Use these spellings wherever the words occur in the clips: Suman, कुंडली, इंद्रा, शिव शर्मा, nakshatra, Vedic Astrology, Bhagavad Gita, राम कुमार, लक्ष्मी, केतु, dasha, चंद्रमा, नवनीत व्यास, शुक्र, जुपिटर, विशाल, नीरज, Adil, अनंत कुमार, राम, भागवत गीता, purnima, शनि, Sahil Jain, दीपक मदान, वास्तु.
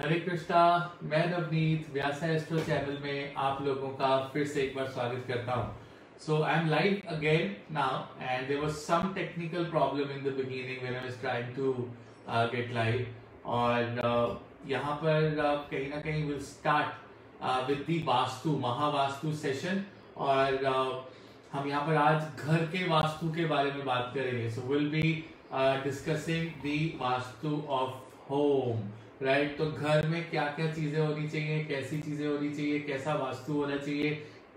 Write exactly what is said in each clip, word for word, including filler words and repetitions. हरे कृष्णा, मैं नवनीत व्यासास्ट्रो चैनल में आप लोगों का फिर से एक बार स्वागत करता हूं। So I am live again now and there was some technical problem in the beginning when I was trying to get live और uh, यहां पर uh, कहीं ना कहीं will start with the वास्तु Mahavastu session और uh, हम यहां पर आज घर के वास्तु के बारे में बात करेंगे। So will be discussing the वास्तु of home, right right, तो घर में क्या क्या चीजें होनी चाहिए, कैसी चीजें होनी चाहिए, कैसा वास्तु होना चाहिए,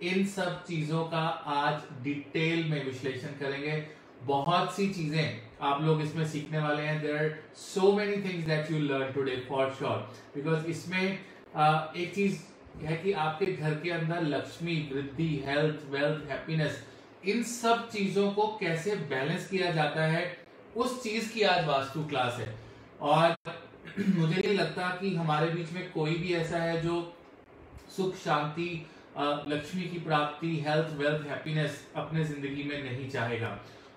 इन सब चीजों का आज डिटेल में विश्लेषण करेंगे। बहुत सी चीजें आप लोग इसमें सीखने वाले हैं। There are so many things that you learn today for sure, because इसमें एक चीज है कि आपके घर के अंदर लक्ष्मी, वृद्धि, हेल्थ, वेल्थ, हैप्पीनेस, इन सब चीजों को कैसे बैलेंस किया जाता है, उस चीज की आज वास्तु क्लास है। और मुझे नहीं लगता कि हमारे बीच में कोई भी ऐसा है जो सुख, शांति, लक्ष्मी की प्राप्ति, हेल्थ, वेल्थ, हैप्पीनेस अपने जिंदगी में नहीं चाहेगा।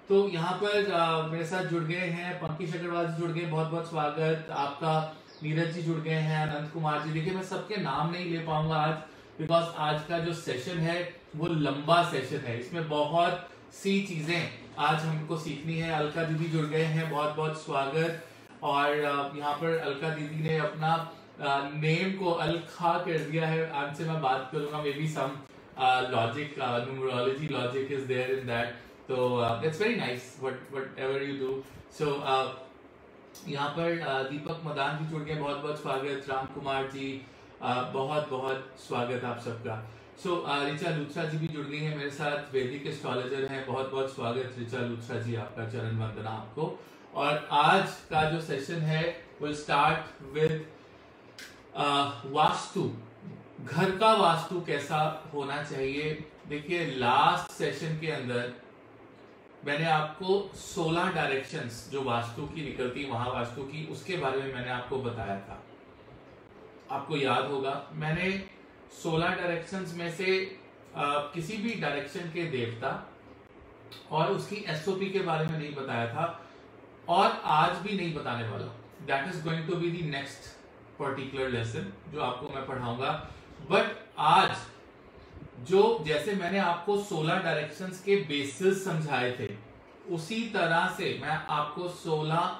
तो यहाँ पर आ, मेरे साथ जुड़ गए हैं पंकज अग्रवाल जी, जुड़ गए, बहुत बहुत स्वागत आपका। नीरज जी जुड़ गए हैं, अनंत कुमार जी। देखिए मैं सबके नाम नहीं ले पाऊंगा आज, बिकॉज आज का जो सेशन है वो लंबा सेशन है, इसमें बहुत सी चीजें आज हमको सीखनी है। अलका जी भी जुड़ गए हैं, बहुत बहुत स्वागत। और यहाँ पर अलका दीदी ने अपना नेम को अलखा कर दिया है। आज से मैं बात करूंगा, may be some logic, numerology logic is there in that, तो it's very nice what whatever you do. So यहाँ पर uh, दीपक मदान जी जुड़ गए, बहुत बहुत स्वागत। राम कुमार जी, uh, बहुत बहुत स्वागत आप सबका। सो so, ऋचा uh, लूथरा जी भी जुड़ गई है मेरे साथ, वैदिक एस्ट्रोलॉजर हैं, बहुत बहुत स्वागत ऋचा लूथरा जी, आपका चरण वंदना आपको। और आज का जो सेशन है वो स्टार्ट विद वास्तु, घर का वास्तु कैसा होना चाहिए। देखिए लास्ट सेशन के अंदर मैंने आपको सोलह डायरेक्शंस जो वास्तु की निकलती महावास्तु की, उसके बारे में मैंने आपको बताया था, आपको याद होगा। मैंने सोलह डायरेक्शंस में से आ, किसी भी डायरेक्शन के देवता और उसकी एसओपी के बारे में नहीं बताया था और आज भी नहीं बताने वाला। That is going to be the next particular lesson जो आपको मैं पढ़ाऊंगा। बट आज जो जैसे मैंने आपको सोलह डायरेक्शंस के बेसिस समझाए थे, उसी तरह से मैं आपको सोलह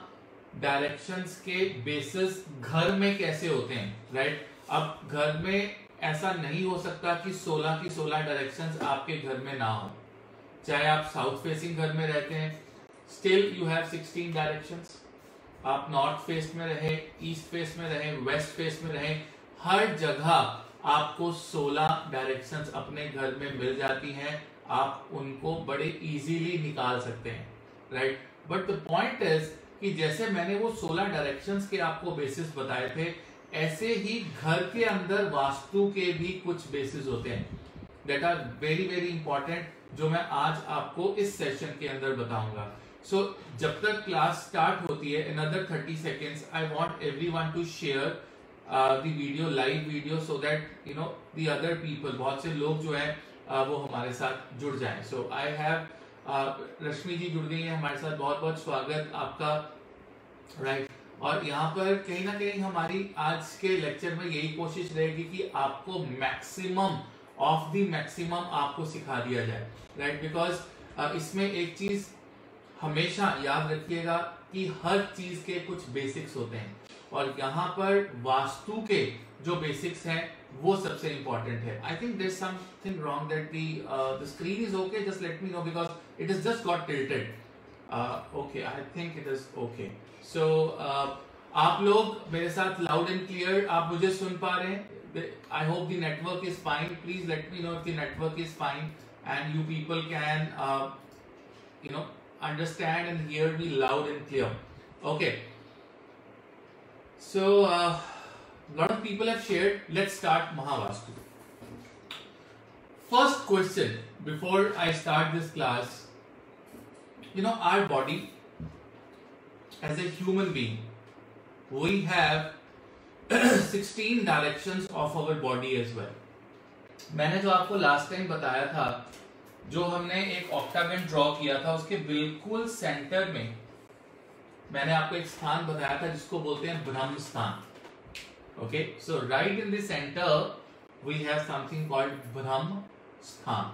डायरेक्शंस के बेसिस घर में कैसे होते हैं, राइट। अब घर में ऐसा नहीं हो सकता कि सोलह की सोलह डायरेक्शंस आपके घर में ना हो, चाहे आप साउथ फेसिंग घर में रहते हैं, still you have sixteen directions. आप नॉर्थ फेस में रहे, ईस्ट फेस में रहे, वेस्ट फेस में रहे, हर जगह आपको सोलह डायरेक्शंस अपने घर में मिल जाती हैं। आप उनको बड़े इजीली निकाल सकते हैं, right. But the point is कि जैसे मैंने वो सोलह डायरेक्शंस के आपको बेसिस बताए थे, ऐसे ही घर के अंदर वास्तु के भी कुछ बेसिस होते हैं that are very very important, जो मैं आज आपको इस सेशन के अंदर बताऊंगा। सो so, जब तक क्लास स्टार्ट होती है, another thirty seconds, I want everyone to share the video, live video, so that you know the other people, बहुत से लोग जो है uh, वो हमारे साथ जुड़ जाएं। सो आई हैव रश्मि जी जुड़ गई है हमारे साथ, बहुत बहुत स्वागत आपका, राइट right. और यहाँ पर कहीं ना कहीं हमारी आज के लेक्चर में यही कोशिश रहेगी कि आपको मैक्सिमम ऑफ द मैक्सिमम आपको सिखा दिया जाए, राइट right? बिकॉज uh, इसमें एक चीज हमेशा याद रखिएगा कि हर चीज के कुछ बेसिक्स होते हैं और यहाँ पर वास्तु के जो बेसिक्स हैं वो सबसे इम्पोर्टेंट है। I think there is something wrong that the screen is okay, just let me know because it is just got tilted. Okay, I think it is okay. So आप लोग मेरे साथ लाउड एंड क्लियर आप मुझे सुन पा रहे हैं? I hope the network is fine, please let me know if the network is fine and you people can you know understand and hear me loud and clear. Okay. So, uh, lot of people have shared. Let's start Mahavastu. First question before I start this class. You know, our body as a human being, we have sixteen directions of our body as well. मैंने जो आपको last time बताया था, जो हमने एक octagon draw किया था, उसके बिल्कुल सेंटर में मैंने आपको एक स्थान बताया था जिसको बोलते हैं ब्रह्मस्थान। Okay, so right in the center we have something called Brahmasthan,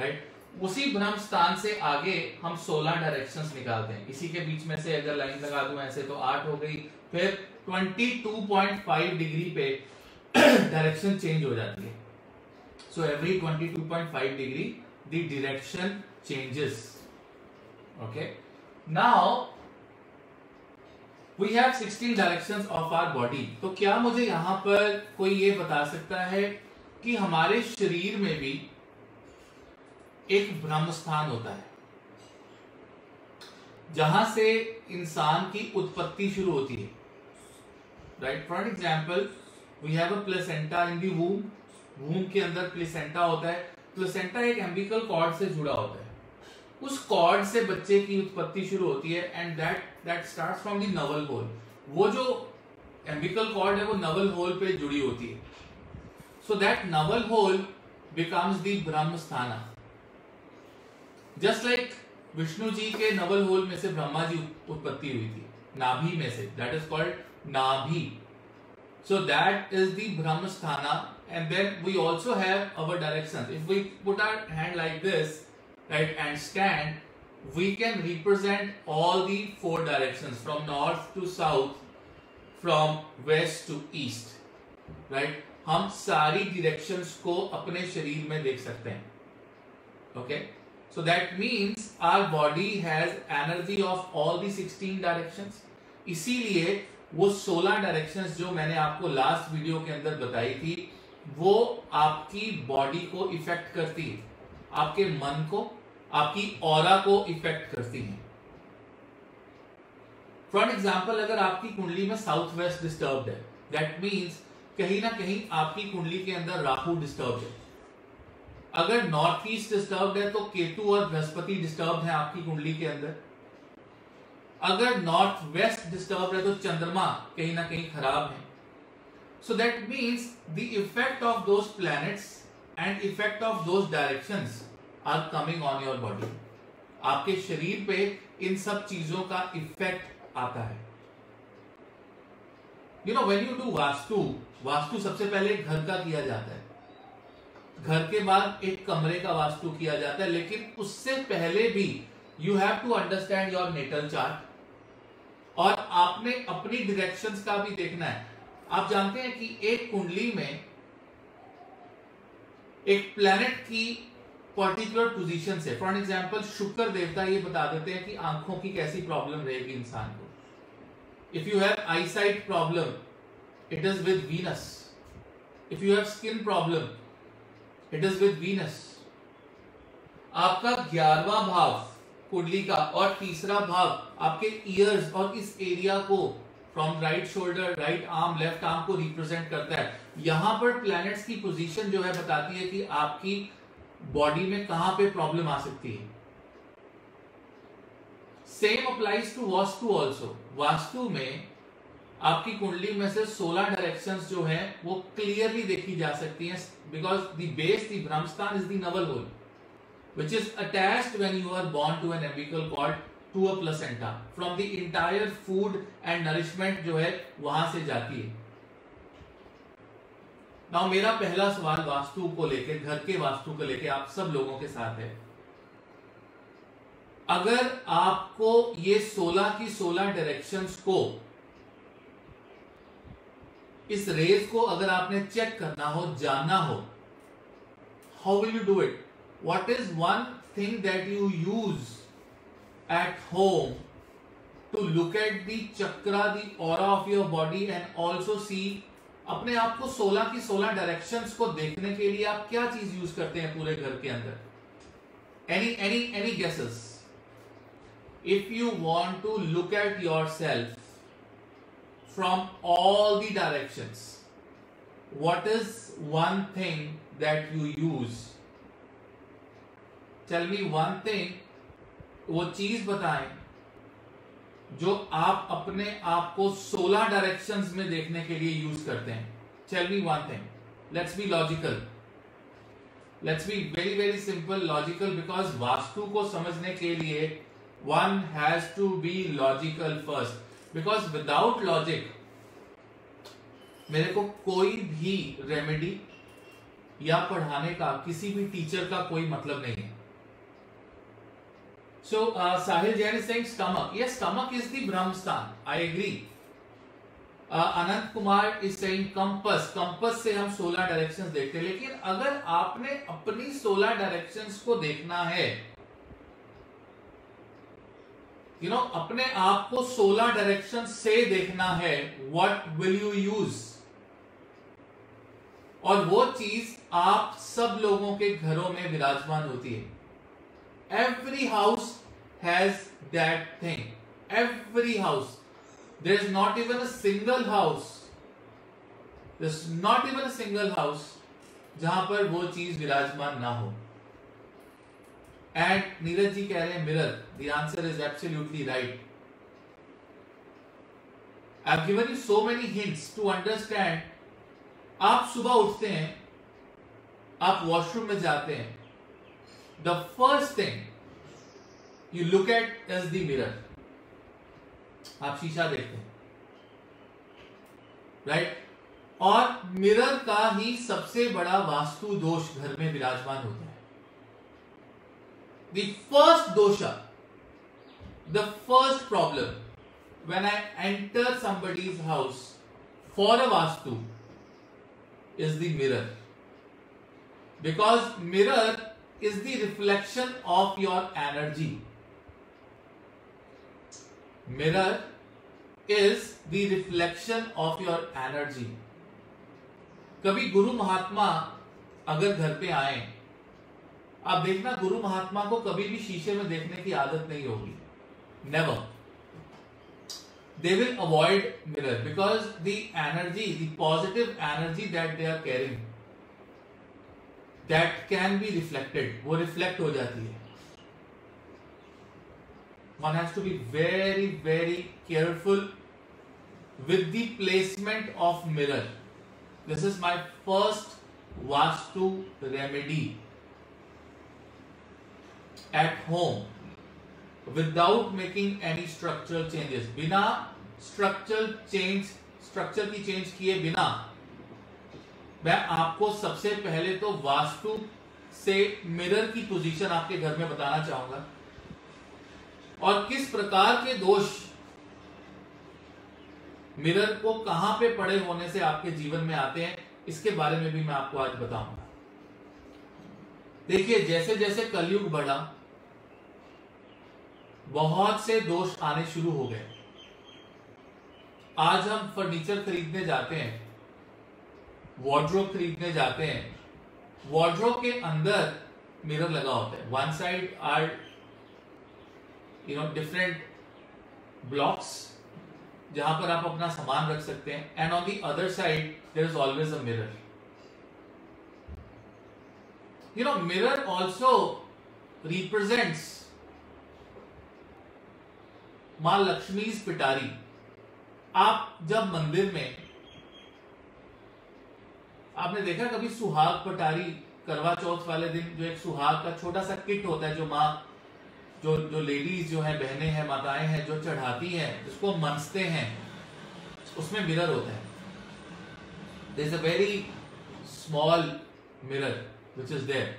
right? उसी ब्रह्मस्थान से आगे हम सोलह डायरेक्शंस निकालते हैं। इसी के बीच में से अगर लाइन लगा दूं ऐसे तो आठ हो गई, फिर बाईस पॉइंट फाइव डिग्री पे डायरेक्शन चेंज हो जाती है। सो एवरी बाईस point five degree the direction changes. Okay, now We have sixteen directions of our body. तो क्या मुझे यहाँ पर कोई ये बता सकता है कि हमारे शरीर में भी एक ब्रह्मस्थान होता है जहां से इंसान की उत्पत्ति शुरू होती है, right? For example we have a placenta in the womb. Womb के अंदर प्लेसेंटा होता है। प्लेसेंटा एक एम्बिकल कॉर्ड से जुड़ा होता है। उस कॉर्ड से बच्चे की उत्पत्ति शुरू होती है and that that starts from the navel hole. वो जो एम्बिकल कॉर्ड है वो नवल होल पे जुड़ी होती है। So that navel hole becomes the Brahmasthan. Just like Vishnu ji के नवल होल में से ब्रह्मा जी उत्पत्ति हुई थी, नाभि में से, that is called nabhi. So that is the Brahmasthan. And then we also have our directions. If we put our hand like this, right, and stand, we can represent all the four directions from north to south, from west to east, right? हम सारी directions को अपने शरीर में देख सकते हैं, okay? So that means our body has energy of all the sixteen directions. इसीलिए वो सोलह directions जो मैंने आपको last video के अंदर बताई थी, वो आपकी body को affect करती है, आपके मन को, आपकी ऑरा को इफेक्ट करती है। फॉर एग्जाम्पल अगर आपकी कुंडली में साउथ वेस्ट डिस्टर्ब है, दैट मीन्स कहीं ना कहीं आपकी कुंडली के अंदर राहु डिस्टर्ब है। अगर नॉर्थ ईस्ट डिस्टर्ब है तो केतु और बृहस्पति डिस्टर्ब है आपकी कुंडली के अंदर। अगर नॉर्थ वेस्ट डिस्टर्ब है तो चंद्रमा कहीं ना कहीं खराब है। So that means the effect of those planets and effect of those directions are coming on your body. आपके शरीर पे इन सब चीजों का इफेक्ट आता है। You know, when you do वास्तु, वास्तु सबसे पहले घर का किया जाता है, घर के बाद एक कमरे का वास्तु किया जाता है, लेकिन उससे पहले भी you have to understand your natal chart और आपने अपनी directions का भी देखना है। आप जानते हैं कि एक कुंडली में एक प्लैनेट की पर्टिकुलर पोजीशन से, फॉर एग्जांपल शुक्र देवता ये बता देते हैं कि आंखों की कैसी प्रॉब्लम रहेगी इंसान को। If you have eyesight problem, it is with Venus. If you have skin problem, it is with Venus. आपका ग्यारहवां भाव कुंडली का और तीसरा भाव आपके ईयर्स और इस एरिया को from right shoulder, right arm, left arm को रिप्रेजेंट करता है। यहां पर प्लैनेट्स की पोजीशन जो है बताती है कि आपकी बॉडी में कहां पे प्रॉब्लम आ सकती है। Same applies to वास्तु also. वास्तु में आपकी कुंडली में से सोलह डायरेक्शंस जो है वो क्लियरली देखी जा सकती हैं, because the base, the Brahmasthan is the navel hole which is attached when you are born to an umbilical cord, to a placenta. From the entire food and nourishment जो है वहां से जाती है। नाउ मेरा पहला सवाल वास्तु को लेके, घर के वास्तु को लेके आप सब लोगों के साथ है। अगर आपको ये सोलह की सोलह डायरेक्शंस को, इस रेस को अगर आपने चेक करना हो, जानना हो, how will you do it? What is one thing that you use at home to look at the chakra, the aura of your body and also see? अपने आप को सोलह की सोलह डायरेक्शंस को देखने के लिए आप क्या चीज यूज करते हैं पूरे घर के अंदर? Any any any guesses? If you want to look at yourself from all the directions, what is one thing that you use? Tell me one thing, वो चीज बताएं जो आप अपने आप को सोलह डायरेक्शंस में देखने के लिए यूज करते हैं। Tell me one thing. Let's be logical, let's be very very simple logical, because वास्तु को समझने के लिए one has to be logical first, because without logic मेरे को कोई भी रेमेडी या पढ़ाने का किसी भी टीचर का कोई मतलब नहीं है. So uh, Sahil Jain is saying stomach. Yes, stomach is the Brahmasthan. I agree. Uh, अनंत कुमार is saying compass. Compass से हम सोलह डायरेक्शंस देखते हैं, लेकिन अगर आपने अपनी सोलह डायरेक्शंस को देखना है, यू you नो know, अपने आप को सोलह डायरेक्शन से देखना है, व्हाट विल यू यूज. और वो चीज आप सब लोगों के घरों में विराजमान होती है. Every house has that thing. Every house, there is not even a single house, there is not even a single house जहां पर वो चीज विराजमान ना हो. एंड नीरज जी कह रहे हैं mirror. The answer is absolutely right. I have given you so many hints to understand. आप सुबह उठते हैं, आप वॉशरूम में जाते हैं, the first thing you look at is the mirror. आप शीशा देखते हैं, राइट right? और मिरर का ही सबसे बड़ा वास्तु दोष घर में विराजमान होता है. The first dosha, the first problem when I enter somebody's house for a vastu is the mirror, because mirror is the reflection of your energy. Mirror is the reflection of your energy. कभी गुरु महात्मा अगर घर पे आए, आप देखना गुरु महात्मा को कभी भी शीशे में देखने की आदत नहीं होगी. Never. They will avoid mirror because the energy, the positive energy that they are carrying that can be reflected, वो रिफ्लेक्ट हो जाती है. One has to be very very careful with the placement of mirror. This is my first वास्तु remedy. At home, without making any structural changes, बिना structural change, structure की change किए बिना, मैं आपको सबसे पहले तो वास्तु से मिरर की पोजीशन आपके घर में बताना चाहूंगा और किस प्रकार के दोष मिरर को कहां पे पड़े होने से आपके जीवन में आते हैं, इसके बारे में भी मैं आपको आज बताऊंगा. देखिए, जैसे जैसे कलयुग बढ़ा, बहुत से दोष आने शुरू हो गए. आज हम फर्नीचर खरीदने जाते हैं, वार्डरोब खरीदने जाते हैं, वार्डरोब के अंदर मिरर लगा होता है. One side are you know different blocks जहां पर आप अपना सामान रख सकते हैं, and on the other side there is always a mirror. You know, mirror also represents माँ लक्ष्मी की पिटारी. आप जब मंदिर में, आपने देखा कभी सुहाग पिटारी, करवा चौथ वाले दिन जो एक सुहाग का छोटा सा किट होता है जो माँ जो जो लेडीज जो है, बहनें हैं, माताएं हैं, जो चढ़ाती हैं, जिसको मनसते हैं, उसमें मिरर होता है. There is a very small mirror which is there.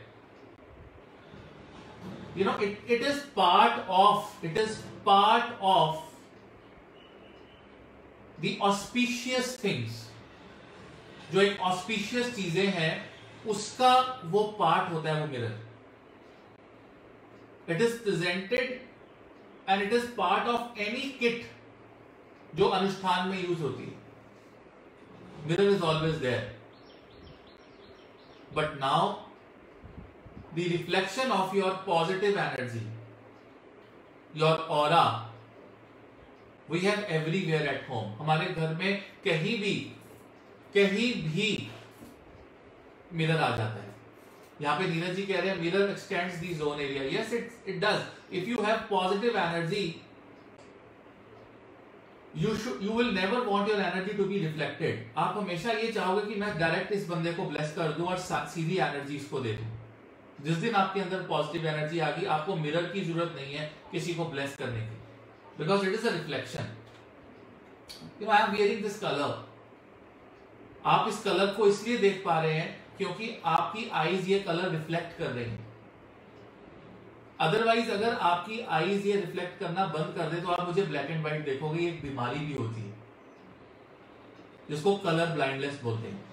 You know, it it is part of it is part of the auspicious things. जो एक auspicious चीजें हैं, उसका वो part होता है वो mirror. It is presented and it is part of any kit जो अनुष्ठान में use होती है. Mirror is always there. But now, the reflection of your positive energy, your aura, we have everywhere at home. हमारे घर में कहीं भी कहीं भी मिरर आ जाता है. यहाँ पे नीरज जी कह रहे हैं mirror extends the zone area. Yes, it it does. If you have positive energy, You should, you will never want your energy to be reflected. आप हमेशा ये चाहोगे कि मैं डायरेक्ट इस बंदे को ब्लेस कर दूं और सीधी एनर्जी इसको दे दूं. जिस दिन आपके अंदर पॉजिटिव एनर्जी आ गई, आपको मिरर की जरूरत नहीं है किसी को ब्लेस करने की, because it is a reflection. I am wearing this colour, आप इस कलर को इसलिए देख पा रहे हैं क्योंकि आपकी आईज ये कलर रिफ्लेक्ट कर रही है। अदरवाइज अगर आपकी आईज ये रिफ्लेक्ट करना बंद कर दे तो आप मुझे ब्लैक एंड व्हाइट देखोगे। एक बीमारी भी होती है जिसको कलर ब्लाइंडनेस बोलते हैं।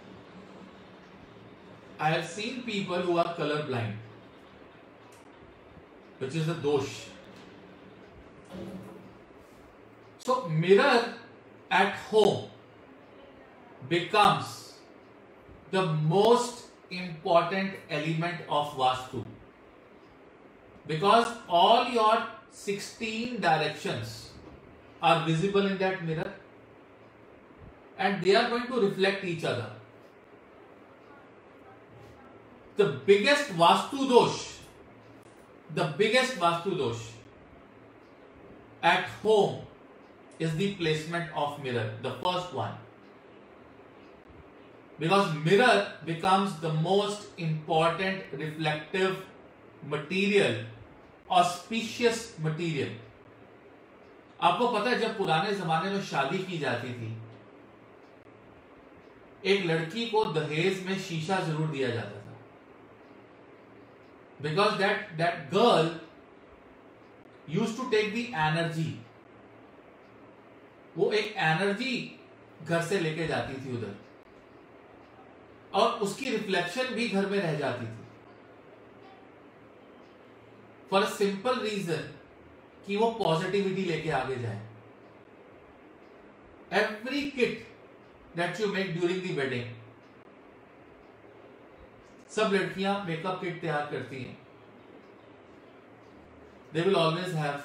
I have seen people who are colour blind which is a dosha. So mirror at home becomes the most important element of वास्तु because all your sixteen directions are visible in that mirror and they are going to reflect each other. The biggest vastu dosh, the biggest vastu dosh at home is the placement of mirror, the first one, because mirror becomes the most important reflective material, auspicious material. आपको पता है जब पुराने जमाने में शादी की जाती थी, एक लड़की को दहेज में शीशा जरूर दिया जाता था, because that that girl use to take the energy. वो एक एनर्जी घर से लेके जाती थी उधर, और उसकी रिफ्लेक्शन भी घर में रह जाती थी। फॉर अ सिंपल रीजन कि वो पॉजिटिविटी लेके आगे जाए। Every kit that you make during the wedding, सब लड़कियां मेकअप किट तैयार करती हैं, they will always have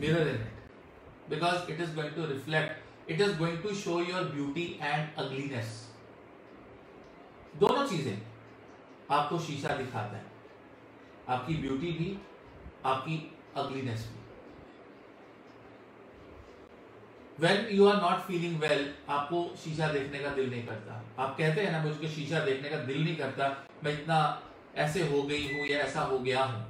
mirror in it because it is going to reflect, it is going to show your beauty and ugliness. दोनों चीजें आपको शीशा दिखाता है, आपकी ब्यूटी भी, आपकी अगलीनेस भी। When you are not feeling well, आपको शीशा देखने का दिल नहीं करता। आप कहते हैं ना मुझको शीशा देखने का दिल नहीं करता, मैं इतना ऐसे हो गई हूं या ऐसा हो गया हूं।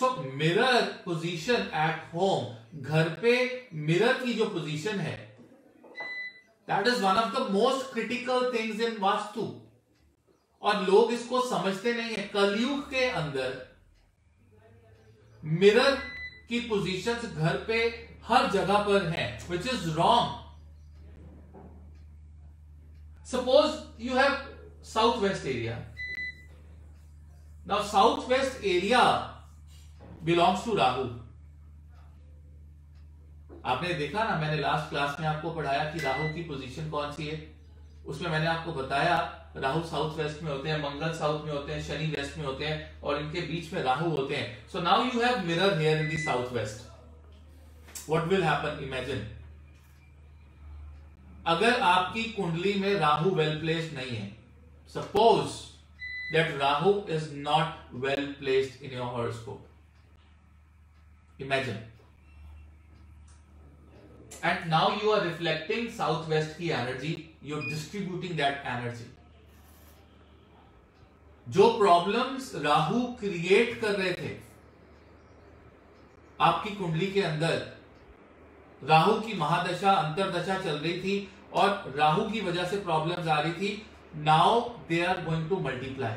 So mirror position at home, घर पे मिरर की जो पोजीशन है, that is one of the most critical things in वास्तु, और लोग इसको समझते नहीं है। कलयुग के अंदर मिरर की पोजीशंस घर पे हर जगह पर है, which is wrong. Suppose you have south west area, now south west area belongs to Rahu. आपने देखा ना, मैंने लास्ट क्लास में आपको पढ़ाया कि राहु की पोजीशन कौन सी है। उसमें मैंने आपको बताया राहु साउथ वेस्ट में होते हैं, मंगल साउथ में होते हैं, शनि वेस्ट में होते हैं, और इनके बीच में राहु होते हैं। So now you have mirror here in the south west. What will happen, imagine अगर आपकी कुंडली में राहु वेल प्लेस्ड नहीं है, suppose that Rahu is not well placed in your horoscope, imagine, and now you are reflecting southwest की energy, you are distributing that energy। जो problems Rahu create कर रहे थे आपकी कुंडली के अंदर, राहु की महादशा अंतरदशा चल रही थी और राहु की वजह से problems आ रही थी, now they are going to multiply,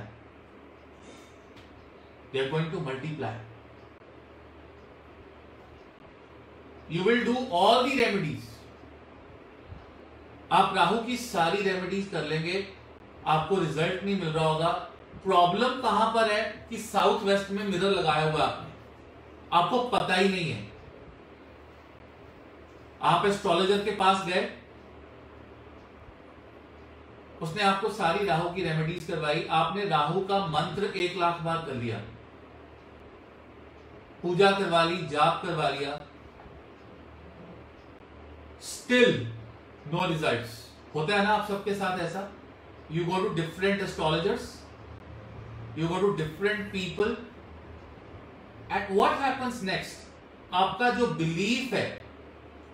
they are going to multiply। You will do all the remedies, आप राहु की सारी रेमेडीज कर लेंगे, आपको रिजल्ट नहीं मिल रहा होगा। प्रॉब्लम कहां पर है कि साउथ वेस्ट में मिरर लगाया होगा आपने, आपको पता ही नहीं है। आप एस्ट्रोलॉजर के पास गए, उसने आपको सारी राहु की रेमेडीज करवाई, आपने राहु का मंत्र एक लाख बार कर लिया, पूजा करवा ली, जाप करवा लिया, स्टिल नो रिजल्ट। होता है ना आप सबके साथ ऐसा। You go to different astrologers, you go to different people, and what happens next, आपका जो बिलीफ है,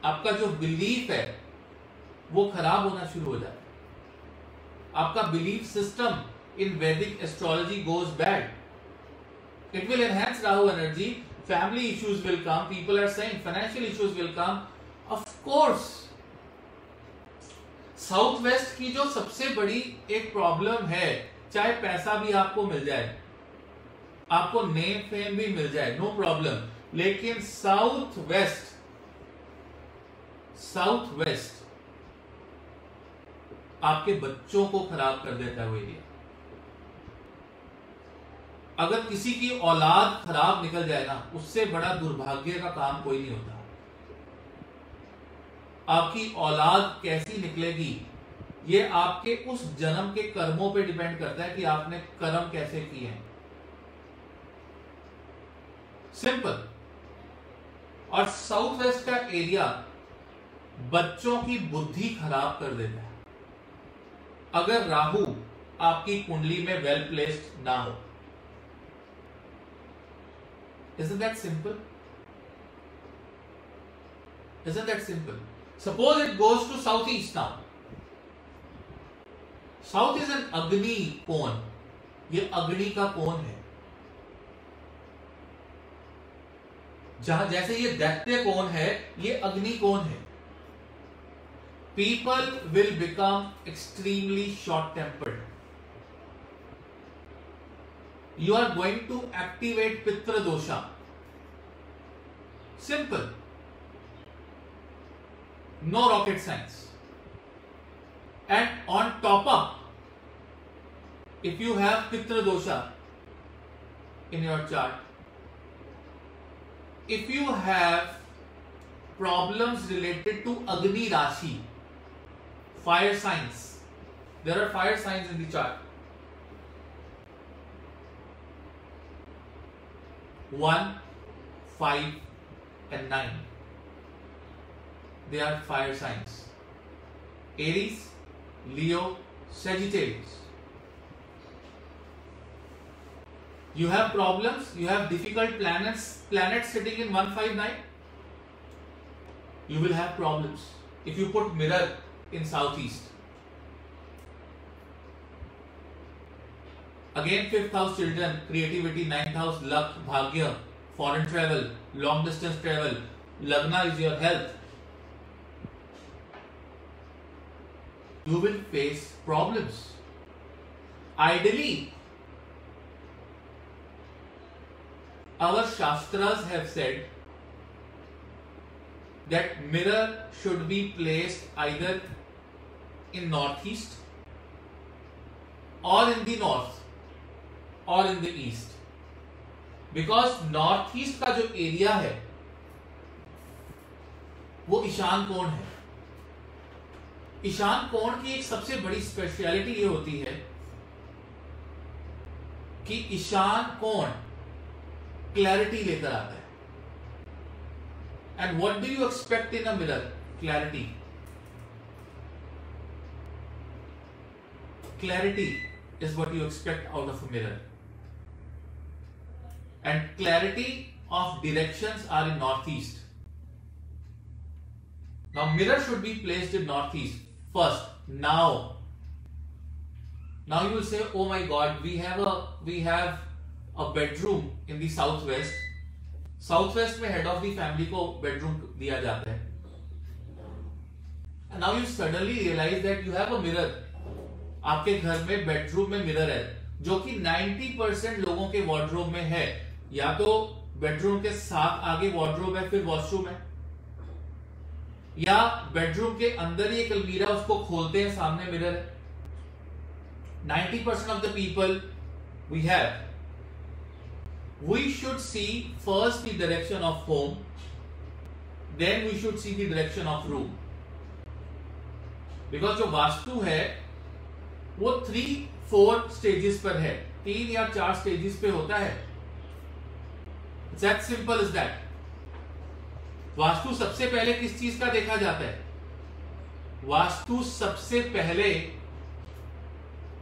आपका जो बिलीफ है वो खराब होना शुरू हो जाता है। आपका बिलीफ सिस्टम इन वैदिक astrology goes bad. It will enhance Rahu energy, family issues will come, people are saying financial issues will come. Of course, south west की जो सबसे बड़ी एक प्रॉब्लम है, चाहे पैसा भी आपको मिल जाए, आपको नेम फेम भी मिल जाए, नो प्रॉब्लम, लेकिन साउथ वेस्ट साउथ वेस्ट आपके बच्चों को खराब कर देता है वो एरिया। अगर किसी की औलाद खराब निकल जाए ना, उससे बड़ा दुर्भाग्य का काम कोई नहीं होता। आपकी औलाद कैसी निकलेगी ये आपके उस जन्म के कर्मों पे डिपेंड करता है कि आपने कर्म कैसे किए हैं। सिंपल। और साउथ वेस्ट का एरिया बच्चों की बुद्धि खराब कर देता है अगर राहु आपकी कुंडली में वेल प्लेस्ड ना हो। Isn't that simple? Isn't that simple? Suppose it goes to southeast now. South is an Agni कोण, ये अग्नि का कोण है। जहां जैसे ये दैत्य कोण है, ये अग्नि कोण है। People will become extremely short-tempered. You are going to activate Pitra dosha. Simple. No rocket science. And on top up, if you have Pitra dosha in your chart, if you have problems related to Agni Rashi, fire signs, there are fire signs in the chart, one, five and nine, they are fire signs, Aries, Leo, Sagittarius. You have problems, you have difficult planets, planets sitting in one, five, nine, you will have problems if you put mirror in southeast. Again, fifth house children, creativity, ninth house luck, bhagya, foreign travel, long distance travel, lagna is your health. You will face problems. Ideally, our Shastras have said that mirror should be placed either in northeast or in the north or in the east, because northeast का जो area है वो ईशान कोण है। ईशान कोण की एक सबसे बड़ी स्पेशलिटी ये होती है कि ईशान कोण क्लैरिटी लेकर आता है। And what do you expect in a mirror? Clarity. Clarity is what you expect out of a mirror. And clarity of directions are in northeast. Now mirror should be placed in northeast first. Now, now you will say, oh my God, we have a we have a bedroom in the southwest. South west में head of the family को bedroom दिया जाता है। Now you suddenly realise that you have a mirror, आपके घर में bedroom में mirror है जो कि नब्बे परसेंट लोगों के वार्डरोब में है। या तो बेडरूम के साथ आगे वार्डरोब है, फिर वॉशरूम है, या बेडरूम के अंदर ही एक अलमीरा, उसको खोलते हैं, सामने मिरर है। ninety percent of the people we have. We should see first the direction of home, then we should see the direction of room, because जो वास्तु है वो थ्री फोर स्टेजेस पर है, तीन या चार स्टेजेस पे होता है। It's that simple as that. वास्तु सबसे पहले किस चीज का देखा जाता है? वास्तु सबसे पहले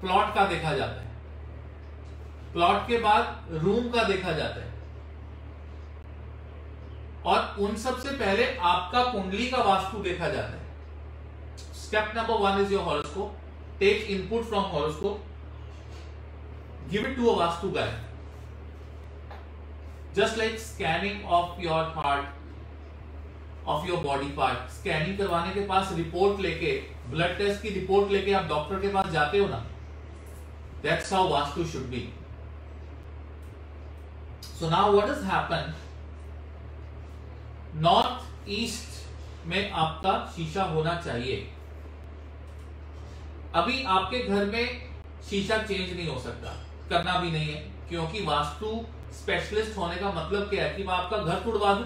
प्लॉट का देखा जाता है, प्लॉट के बाद रूम का देखा जाता है, और उन सबसे पहले आपका कुंडली का वास्तु देखा जाता है। Step number one is your horoscope. Take input from horoscope, give it to a वास्तु guy, just like scanning of your heart of your body part scanning करवाने के पास रिपोर्ट लेके, ब्लड टेस्ट की रिपोर्ट लेके आप डॉक्टर के पास जाते हो ना, that's how वास्तु should be. So now what has happen, north east में आपका शीशा होना चाहिए। अभी आपके घर में शीशा चेंज नहीं हो सकता, करना भी नहीं है, क्योंकि वास्तु स्पेशलिस्ट होने का मतलब क्या है कि मैं आपका घर तुड़वा दूं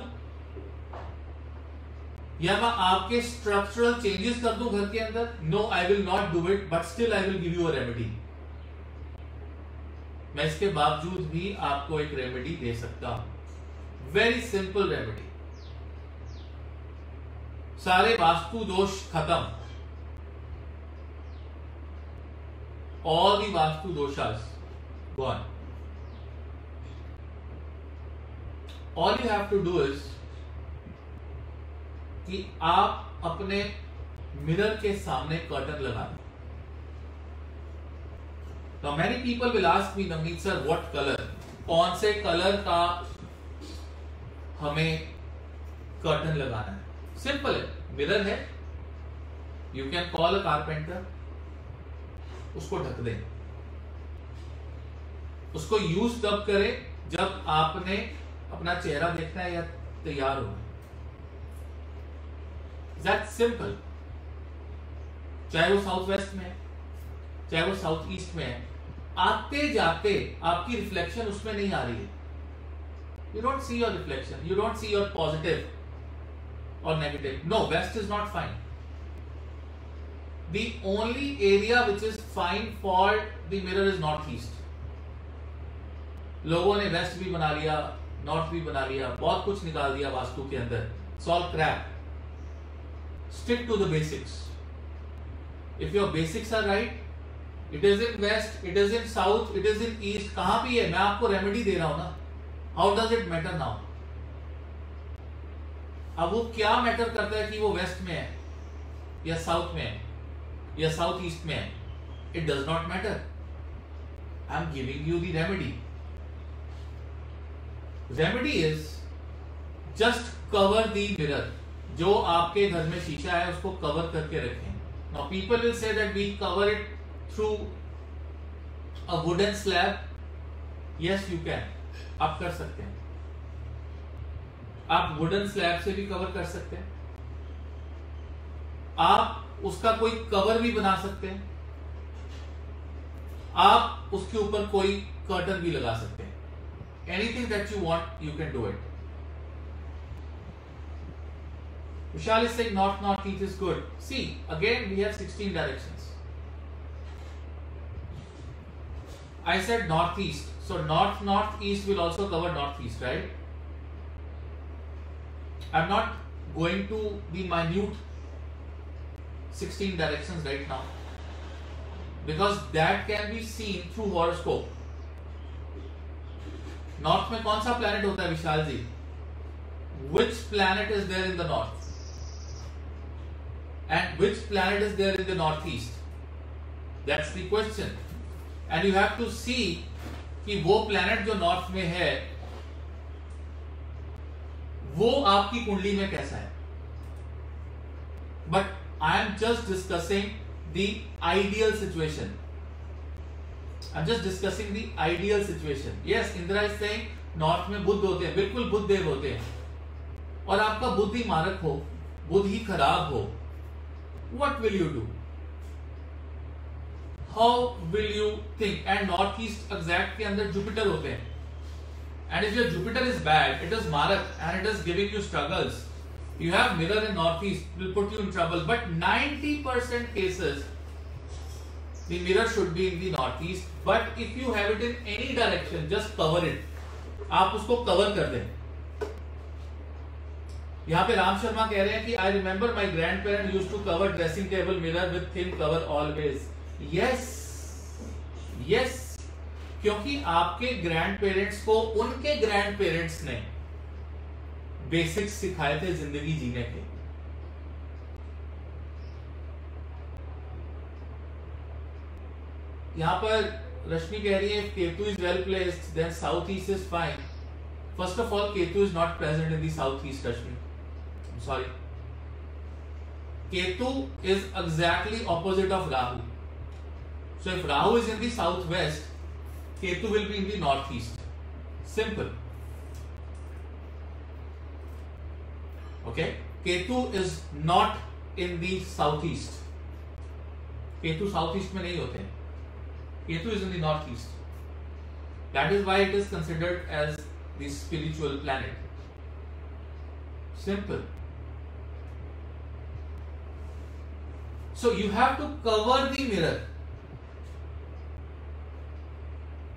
या मैं आपके स्ट्रक्चरल चेंजेस कर दूं घर के अंदर? No, I will not do it, but still I will give you a remedy. मैं इसके बावजूद भी आपको एक रेमेडी दे सकता हूं, वेरी सिंपल रेमेडी, सारे वास्तु दोष खत्म, all the vastu doshas gone. All you have to do is कि आप अपने मिरर के सामने कर्टन लगा दें। Now many people will ask me, Navneet sir, what color? कौन से कलर का हमें कर्टन लगाना है? सिंपल है, मिरर है, you can call a carpenter, उसको ढक दें। उसको यूज तब करें जब आपने अपना चेहरा देखना है या तैयार होना। That's simple. चाहे वो साउथ वेस्ट में है, चाहे वो साउथ ईस्ट में है, आते जाते आपकी रिफ्लेक्शन उसमें नहीं आ रही है। You don't see your reflection, you don't see your positive और negative. No, west is not fine. The only area which is fine for the mirror is northeast. लोगों ने वेस्ट भी बना लिया, नॉर्थ भी बना लिया, बहुत कुछ निकाल दिया वास्तु के अंदर। Solve crap. Stick to the basics. If your basics are right, it is in west, it is in south, it is in east. कहाँ भी है, मैं आपको रेमेडी दे रहा हूं ना। How does it matter now? अब वो क्या मैटर करता है कि वो वेस्ट में है या साउथ में है या साउथ ईस्ट में है? It does not matter. I am giving you the remedy. Remedy is just cover the mirror. जो आपके घर में शीशा है उसको कवर करके रखें। Now people will say that we cover it through a wooden slab. Yes, you can, आप कर सकते हैं। आप वुडन स्लैब से भी कवर कर सकते हैं। आप उसका कोई कवर भी बना सकते हैं। आप उसके ऊपर कोई कर्टन भी लगा सकते हैं। Anything that you want, you can do it. विशाल is saying north north east is good. See again we have sixteen directions. I said north east, so north north east will also cover north east, right? I am not going to the minute sixteen directions right now because that can be seen through horoscope. North में कौन सा planet होता है विशाल जी? Which planet is there in the north and which planet is there in the northeast? That's the question. And you have to see कि वो planet जो north में है वो आपकी कुंडली में कैसा है। But I am just discussing the ideal situation. I'm just discussing the ideal situation. Yes, इंद्रा is saying north में बुद्ध होते हैं, बिल्कुल बुद्ध देव होते हैं। और आपका बुद्ध ही मारक हो, बुद्ध ही खराब हो, what will you do? How will you think? And north east exact के अंदर जुपिटर होते हैं। And if your Jupiter is bad, it is मारक and it is giving you struggles. You have mirror in northeast, will put you in trouble. But ninety percent cases, the mirror should be in the northeast. But if you have it in any direction, just cover it. आप उसको cover कर दें। यहाँ पे राम शर्मा कह रहे हैं कि I remember my grandparents used to cover dressing table mirror with thin cover always. Yes, yes, क्योंकि आपके grandparents को उनके grandparents ने बेसिक्स सिखाए थे जिंदगी जीने के। यहां पर रश्मि कह रही है केतु is well placed then south east is fine. First of all केतु is not present in the south east. Rashmi sorry केतु is exactly opposite of Rahu. So if Rahu is in the southwest, Ketu will be in the northeast. Simple. Okay? Ketu is not in the southeast. Ketu southeast में नहीं होते हैं. Ketu is in the northeast. That is why it is considered as the spiritual planet. Simple. So you have to cover the mirror.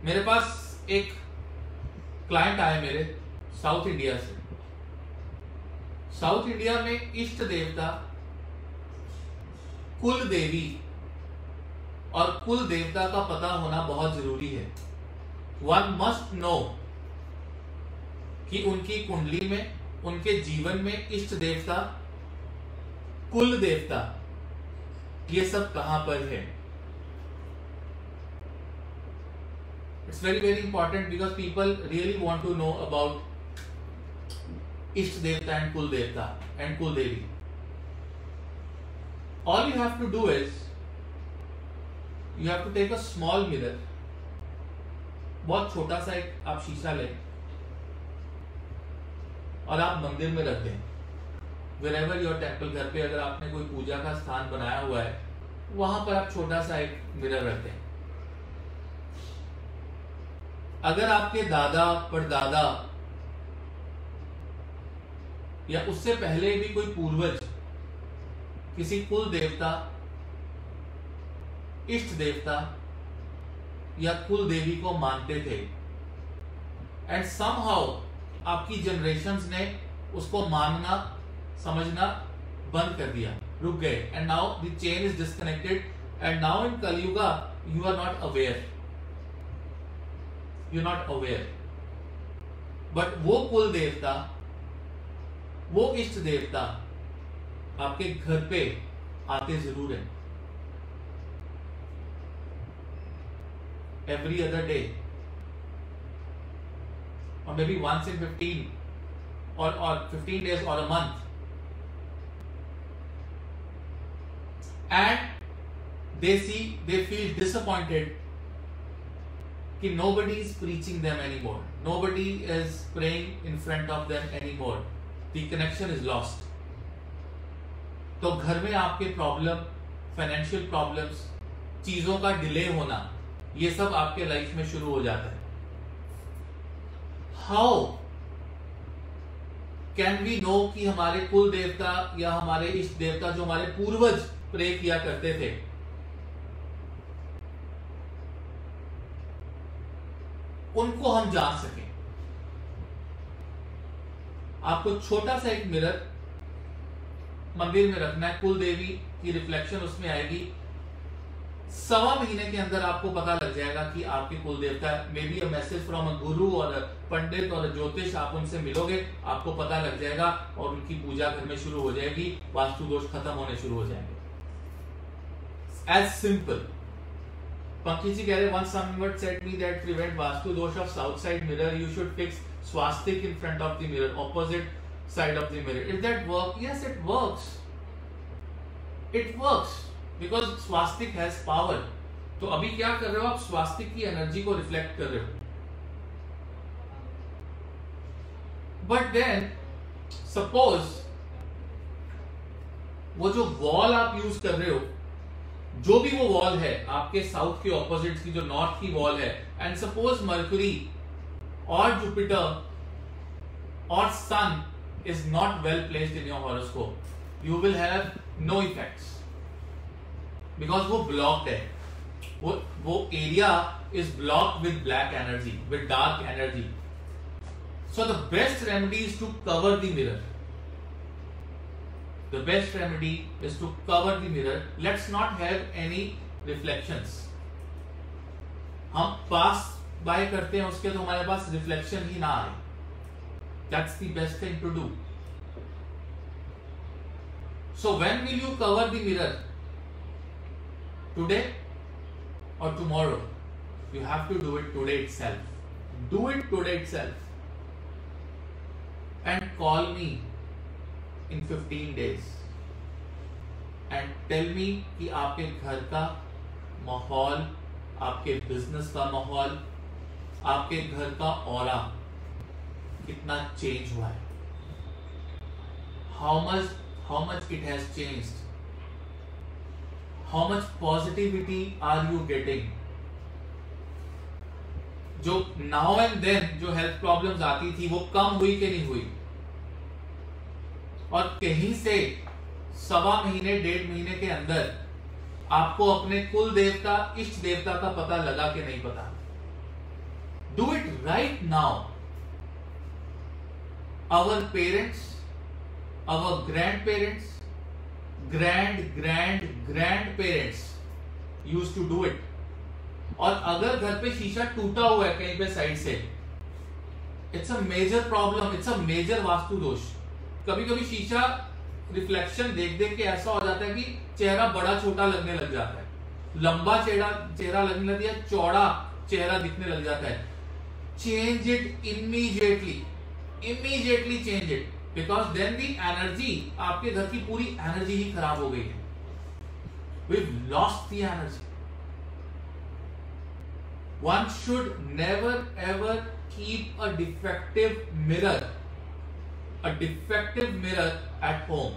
मेरे पास एक client आए मेरे south India से. South India में इष्ट देवता कुल देवी और कुल देवता का पता होना बहुत जरूरी है. वन मस्ट नो कि उनकी कुंडली में, उनके जीवन में इष्ट देवता, कुल देवता, ये सब कहां पर है. It's very very important because people really want to know about Ishta Devta and Kul Devta and Kul Devi. All you have to do is you have to take a small mirror. बहुत छोटा सा एक आप शीशा लें और आप मंदिर में रख दें. Wherever your temple, घर पे अगर आपने कोई पूजा का स्थान बनाया हुआ है वहां पर आप छोटा सा एक मिरर रख दें. अगर आपके दादा परदादा या उससे पहले भी कोई पूर्वज किसी कुल देवता, इष्ट देवता या कुल देवी को मानते थे एंड समहाउ आपकी जनरेशंस ने उसको मानना समझना बंद कर दिया, रुक गए, and now the chain is disconnected and now in Kaliyuga you are not aware. You're not aware. But वो कुल देवता, वो इष्ट देवता आपके घर पे आते जरूर हैं. Every other day, or maybe once in fifteen, or or fifteen days or a month. And they see, they feel disappointed. Nobody is preaching them anymore. Nobody is praying in front of them anymore. The connection is lost. तो घर में आपके problem, financial problems, चीजों का delay होना, ये सब आपके लाइफ में शुरू हो जाता है. How can we know कि हमारे कुल देवता या हमारे इष्ट देवता जो हमारे पूर्वज प्रे किया करते थे, उनको हम जान सकें? आपको छोटा सा एक मिरर मंदिर में रखना है. कुल देवी की रिफ्लेक्शन उसमें आएगी. सवा महीने के अंदर आपको पता लग जाएगा कि आपके कुल देवता, maybe a message from a guru और पंडित और ज्योतिष, आप उनसे मिलोगे, आपको पता लग जाएगा और उनकी पूजा घर में शुरू हो जाएगी. वास्तु दोष खत्म होने शुरू हो जाएंगे. As simple. Pankaj ji said, once someone said me that prevent Vastu dosh of south side mirror, you should fix swastik in front of the mirror, opposite side of the mirror. If that work, yes, it works. It works because swastik has power. तो अभी क्या कर रहे हो आप? स्वास्तिक की energy को reflect कर रहे हो. बट देन सपोज वो जो वॉल आप यूज कर रहे हो, जो भी वो वॉल है आपके साउथ के ऑपोजिट की, जो नॉर्थ की वॉल है, एंड सपोज मर्करी और जुपिटर और सन is not well placed in your horoscope, you will have no effects because वो ब्लॉक्ड है. वो वो area is blocked with black energy, with dark energy. So the best remedy is to cover the mirror. The best remedy is to cover the mirror. Let's not have any reflections. हम pass by करते हैं उसके, तो हमारे पास reflection ही ना आए. That's the best thing to do. So when will you cover the mirror? Today or tomorrow? You have to do it today itself. Do it today itself. And call me. in fifteen days and tell me कि आपके घर का माहौल, आपके business का माहौल, आपके घर का ऑरा कितना चेंज हुआ है, how much how much it has changed, how much positivity are you getting। जो now and then जो हेल्थ प्रॉब्लम्स आती थी वो कम हुई कि नहीं हुई। और कहीं से सवा महीने डेढ़ महीने के अंदर आपको अपने कुल देवता, इष्ट देवता का पता लगा कि नहीं पता। Do it right now. Our parents, our grandparents, grand grand grandparents use to do it. और अगर घर पे शीशा टूटा हुआ है कहीं पे साइड से, it's a major problem, it's a major वास्तु दोष। कभी कभी शीशा रिफ्लेक्शन देख देख के ऐसा हो जाता है कि चेहरा बड़ा छोटा लगने लग जाता है, लंबा चेहरा चेहरा लगने लग जाता है, चौड़ा चेहरा दिखने लग जाता है। Change it immediately, immediately change it, because then the energy, आपके घर की पूरी एनर्जी ही खराब हो गई है। We lost the energy. One should never ever keep a defective mirror, a defective mirror at home।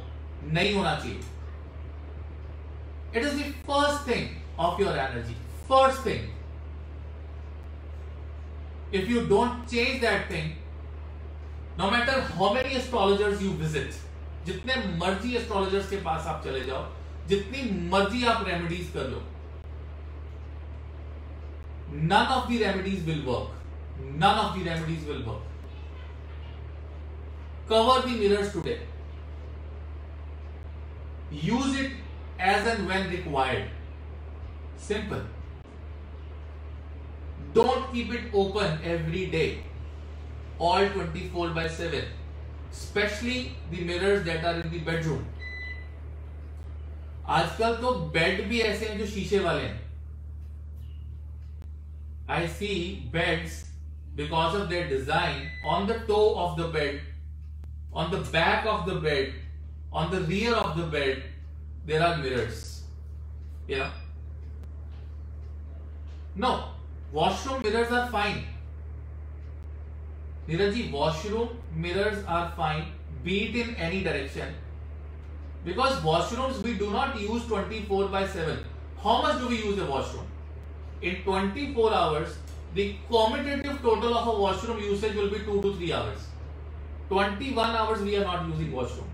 नहीं होना चाहिए। It is the first thing of your energy, first thing। If you don't change that thing, no matter how many astrologers you visit, जितने मर्जी astrologers के पास आप चले जाओ, जितनी मर्जी आप रेमेडीज कर लो, none of the remedies will work, none of the remedies will work। Cover the mirrors today, use it as and when required, simple। Don't keep it open every day, all twenty-four by seven, especially the mirrors that are in the bedroom। आजकल तो bed भी ऐसे हैं जो शीशे वाले हैं। I see beds, because of their design, on the toe of the bed, on the back of the bed, on the rear of the bed, there are mirrors। Yeah, no, washroom mirrors are fine। Niraj ji, washroom mirrors are fine, be it in any direction, because washrooms we do not use twenty-four by seven। How much do we use a washroom? In twenty-four hours, the commutative total of a washroom usage will be two to three hours। twenty-one hours we are not using washroom।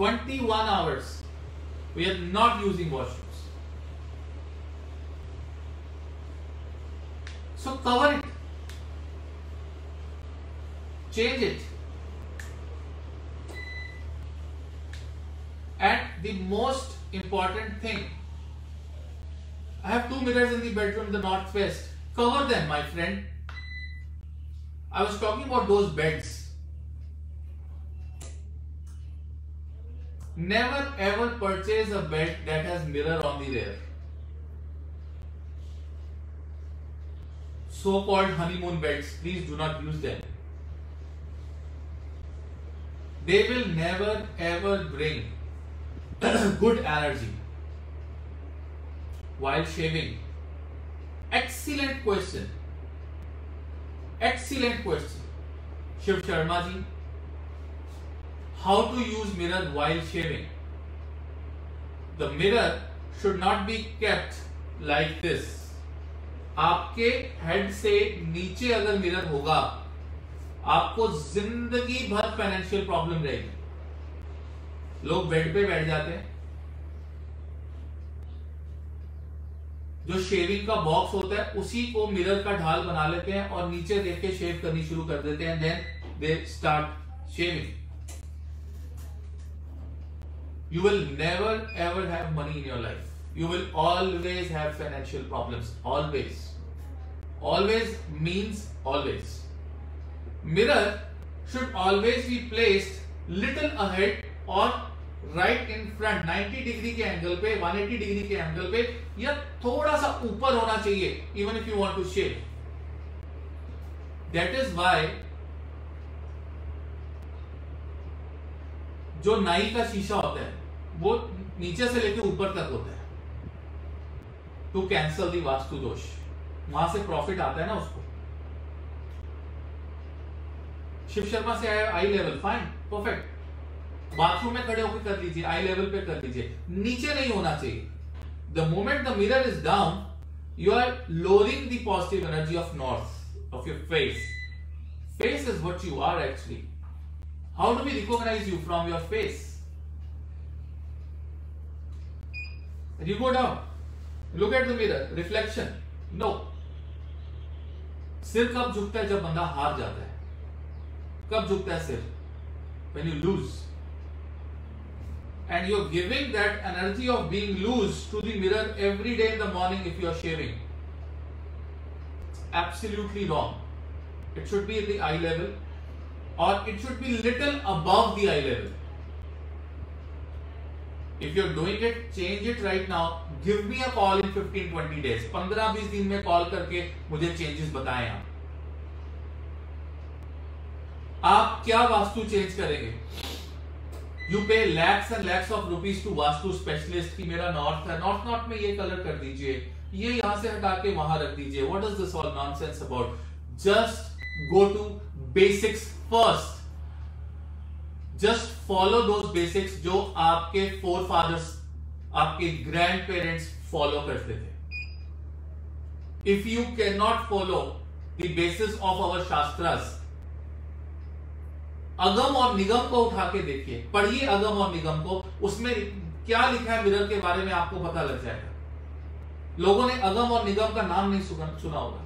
twenty-one hours we are not using washrooms। So cover it, change it, and the most important thing, I have two mirrors in the bedroom, the northwest। Cover them, my friend। I was talking about those beds। Never ever purchase a bed that has mirror on the rear। So-called honeymoon beds, please do not use them। They will never ever bring good energy। While shaving, excellent question, excellent question, Shiv Sharma ji। How to use mirror while shaving? The mirror should not be kept like this। आपके head से नीचे अगर mirror होगा, आपको जिंदगी भर financial problem रहेगी। लोग बेड पे बैठ जाते हैं, जो शेविंग का बॉक्स होता है उसी को मिरर का ढाल बना लेते हैं और नीचे देख के शेव करनी शुरू कर देते हैं। Then they start shaving. You will never ever have money in your life. You will always have financial problems. Always, always means always. Mirror should always be placed little ahead और right in front. ninety degree के angle पे, one eighty degree के angle पे, या थोड़ा सा ऊपर होना चाहिए, even if you want to shave. That is why जो नाई का शीशा होता है वो नीचे से लेकर ऊपर तक होता है टू कैंसल दी वास्तु दोष, वहां से प्रॉफिट आता है ना उसको। शिव शर्मा से आया eye level, fine perfect, bathroom में खड़े होकर कर लीजिए, आई लेवल पे कर लीजिए, नीचे नहीं होना चाहिए। The moment the mirror is down you are lowering the positive energy of north of your face. Face is what you are actually. How do we recognize you from your face? You go down, look at the mirror, reflection. No. सिर कब झुकता है? जब बंदा हार जाता है। कब झुकता है सिर? When you lose. And you're giving that energy of being loose to the mirror every day in the morning if you are shaving. Absolutely wrong. It should be at the eye level. Or it should be little above the eye level. If you are doing it, change it right now. Give me a call in fifteen twenty days. पंद्रह बीस दिन में call करके मुझे changes बताएं आप। आप क्या वास्तु चेंज करेंगे? You pay lakhs and lakhs of rupees to वास्तु specialist कि मेरा नॉर्थ है, नॉर्थ नॉर्थ में ये कलर कर दीजिए, ये यहाँ से हटा के वहां रख दीजिए। What is this all nonsense about? Just go to basics first, just follow those basics जो आपके फोर फादर्स, आपके ग्रैंड पेरेंट्स फॉलो करते थे। If you can not follow the basis of our shastras, Agam और निगम को उठा के देखिए, पढ़िए अगम और निगम को, उसमें क्या लिखा है मिरर के बारे में आपको पता लग जाएगा। लोगों ने अगम और निगम का नाम नहीं सुना होगा।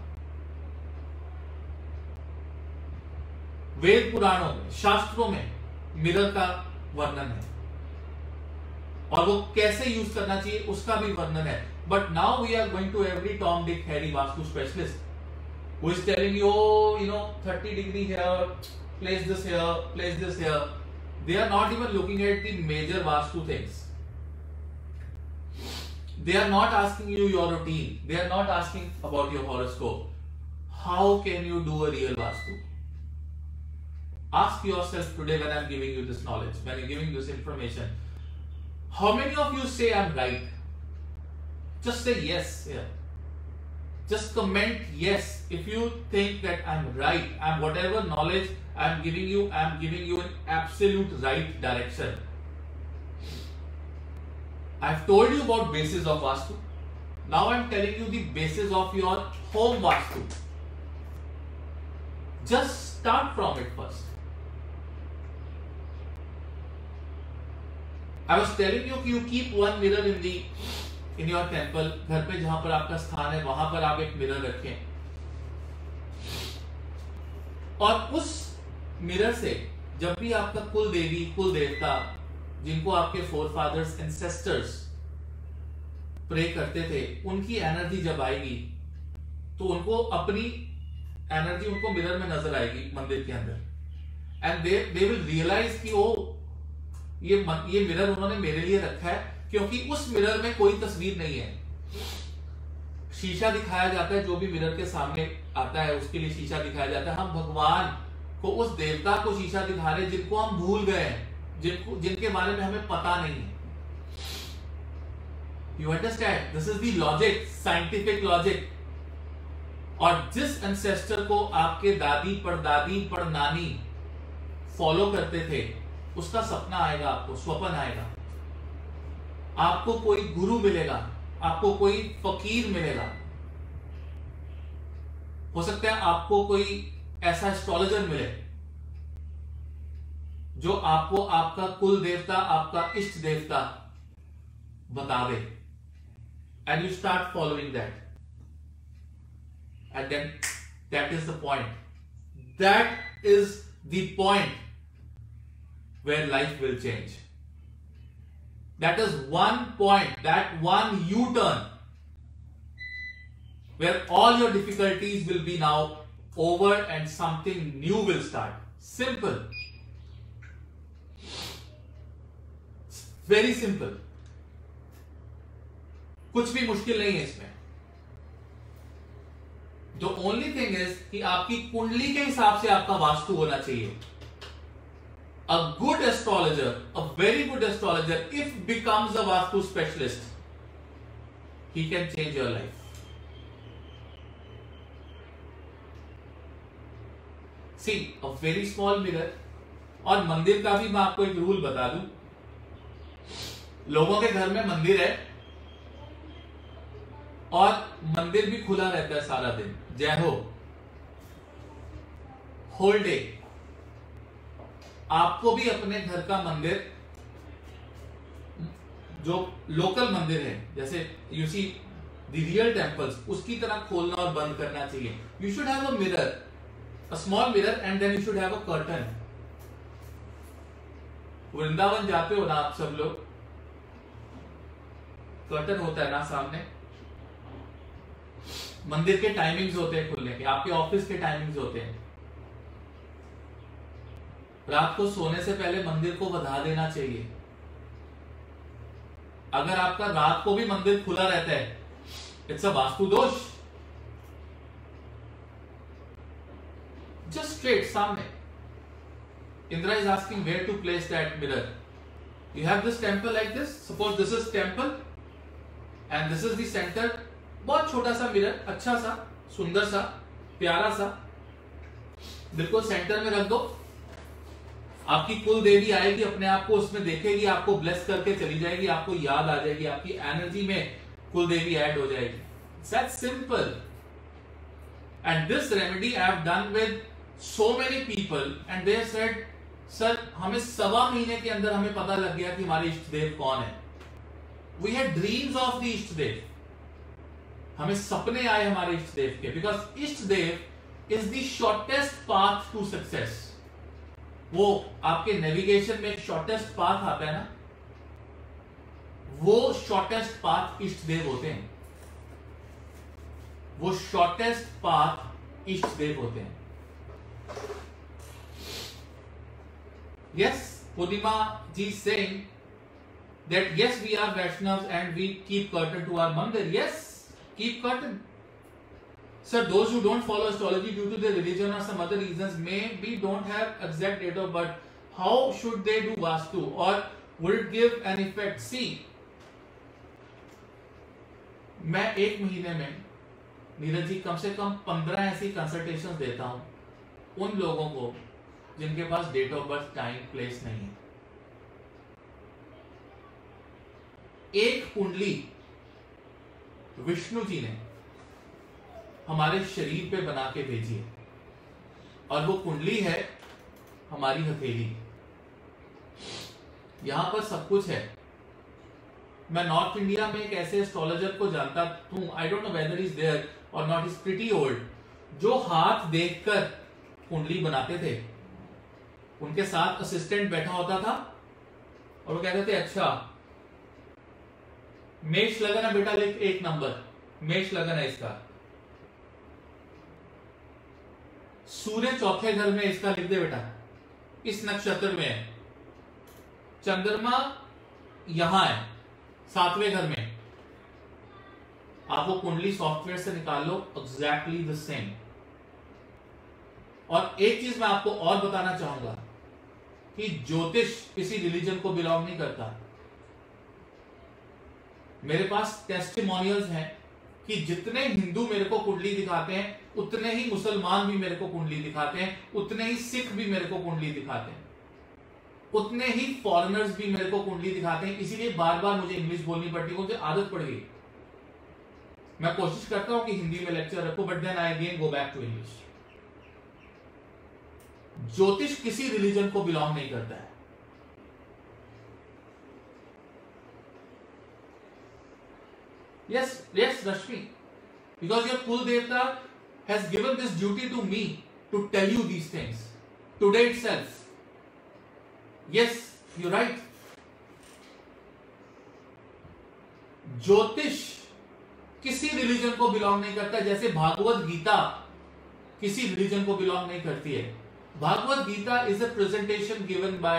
वेद पुराणों में, शास्त्रों में मिरर का वर्णन है और वो कैसे यूज करना चाहिए उसका भी वर्णन है। But now we are going to every Tom Dick Harry वास्तु specialist who is telling you you know thirty degree here, place this here, place this here. They are not even looking at the major वास्तु things. They are not asking you your routine, they are not asking about your horoscope. How can you do a real वास्तु? Ask yourself today when I am giving you this knowledge, when I am giving this information, how many of you say I am right? Just say yes here. Just comment yes if you think that I am right. I am whatever knowledge I am giving you, I am giving you in absolute right direction. I have told you about basis of Vastu. Now I am telling you the basis of your home Vastu. Just start from it first. I was telling you कि you keep one mirror in the in your temple. घर पे जहां पर आपका स्थान है वहां पर आप एक मिरर रखें और उस मिरर से जब भी आपका कुल देवी, कुल देवता, जिनको आपके फोर फादर्स, एंसेस्टर्स प्रे करते थे, उनकी एनर्जी जब आएगी तो उनको अपनी एनर्जी उनको मिरर में नजर आएगी मंदिर के अंदर। And they they will realise कि ओ ये ये मिरर उन्होंने मेरे लिए रखा है, क्योंकि उस मिरर में कोई तस्वीर नहीं है। शीशा दिखाया जाता है, जो भी मिरर के सामने आता है उसके लिए शीशा दिखाया जाता है। हम भगवान को, उस देवता को शीशा दिखा रहे जिनको हम भूल गए हैं, जिनको जिनके बारे में हमें पता नहीं है। You understand? This is the logic, scientific logic. और जिस एंसेस्टर को आपके दादी, परदादी, परनानी फॉलो करते थे, उसका सपना आएगा आपको, स्वप्न आएगा आपको, कोई गुरु मिलेगा आपको, कोई फकीर मिलेगा, हो सकता है आपको कोई ऐसा एस्ट्रोलॉजर मिले जो आपको आपका कुल देवता, आपका इष्ट देवता बतावे। And you start following that. And then that is the point. That is the point where life will change. That is one point, that one U-turn where all your difficulties will be now over and something new will start. Simple. Very simple. कुछ भी मुश्किल नहीं है इसमें। The only thing is कि आपकी कुंडली के हिसाब से आपका वास्तु होना चाहिए। A good astrologer, a very good astrologer, if becomes a Vastu specialist, he can change your life. See, a very small mirror. और मंदिर का भी मैं आपको एक रूल बता दूं, लोगों के घर में मंदिर है और मंदिर भी खुला रहता है सारा दिन, जय हो, होल डे। आपको भी अपने घर का मंदिर, जो लोकल मंदिर है, जैसे you see the real temples, उसकी तरह खोलना और बंद करना चाहिए। You should have a mirror, a small mirror, and then you should have a curtain. Vrindavan जाते हो ना आप सब लोग, कर्टन होता है ना सामने, मंदिर के टाइमिंग्स होते हैं खुलने के, आपके ऑफिस के टाइमिंग्स होते हैं। रात को सोने से पहले मंदिर को बंधा देना चाहिए। अगर आपका रात को भी मंदिर खुला रहता है, इट्स अ वास्तु दोष। जस्ट स्ट्रेट सामने। Indra is asking where to place that mirror. You have this temple like this. Suppose this is temple, and this is the center. बहुत छोटा सा मिरर, अच्छा सा, सुंदर सा, प्यारा सा, बिल्कुल सेंटर में रख दो। आपकी कुल देवी आएगी, अपने आप को उसमें देखेगी, आपको ब्लेस करके चली जाएगी, आपको याद आ जाएगी, आपकी एनर्जी में कुल देवी ऐड हो जाएगी। That's simple. And this remedy I have done with so many people, and they said, sir हमें सवा महीने के अंदर हमें पता लग गया कि हमारे इष्ट देव कौन है। We had dreams of the इष्ट देव, हमें सपने आए हमारे इष्ट देव के, बिकॉज इष्ट देव is the shortest path to success. वो आपके नेविगेशन में शॉर्टेस्ट पाथ आता है ना, वो शॉर्टेस्ट पाथ इष्ट देव होते हैं, वो शॉर्टेस्ट पाथ इष्ट देव होते हैं। Yes, Purnima ji is saying that yes, we are Vaishnavs and we keep curtain to our mandir. Yes, keep curtain. Sir, those who don't follow astrology due to their religion or some other reasons may be don't have exact date of birth. How should they do vastu, or would it give an effect? See, मैं एक महीने में नीरज जी कम से कम पंद्रह ऐसी consultation देता हूँ उन लोगों को जिनके पास date of birth, time, place नहीं है। एक कुंडली विष्णु जी ने हमारे शरीर पे बना के भेजी है, और वो कुंडली है हमारी हथेली। यहां पर सब कुछ है। मैं नॉर्थ इंडिया में एक ऐसे एस्ट्रोलॉजर को जानता हूं, I don't know whether is there और नॉट, इज प्रिटी ओल्ड, जो हाथ देखकर कुंडली बनाते थे। उनके साथ असिस्टेंट बैठा होता था और वो कहते थे, अच्छा मेष लगन है बेटा, लिख एक नंबर, मेष लगन है इसका, सूर्य चौथे घर में, इसका लिख दे बेटा, इस नक्षत्र में है, चंद्रमा यहां है सातवें घर में। आप वो कुंडली सॉफ्टवेयर से निकाल लो, एग्जैक्टली द सेम। और एक चीज मैं आपको और बताना चाहूंगा कि ज्योतिष किसी रिलीजन को बिलोंग नहीं करता। मेरे पास टेस्टिमोनियल्स हैं कि जितने हिंदू मेरे को कुंडली दिखाते हैं, उतने ही मुसलमान भी मेरे को कुंडली दिखाते हैं, उतने ही सिख भी मेरे को कुंडली दिखाते हैं, उतने ही फॉरेनर्स भी मेरे को कुंडली दिखाते हैं। इसीलिए बार बार मुझे इंग्लिश बोलनी पड़ती है, मुझे आदत पड़ गई। मैं कोशिश करता हूं कि हिंदी में लेक्चर रखो, but then I again go back to English. ज्योतिष किसी रिलीजन को बिलोंग नहीं करता है। Yes yes Rashmi, because your कुल देवता has given this duty to me to tell you these things today itself. Yes you right. ज्योतिष किसी रिलीजन को बिलोंग नहीं करता, जैसे भागवत गीता किसी रिलीजन को बिलोंग नहीं करती है। Bhagavad Gita is a presentation given by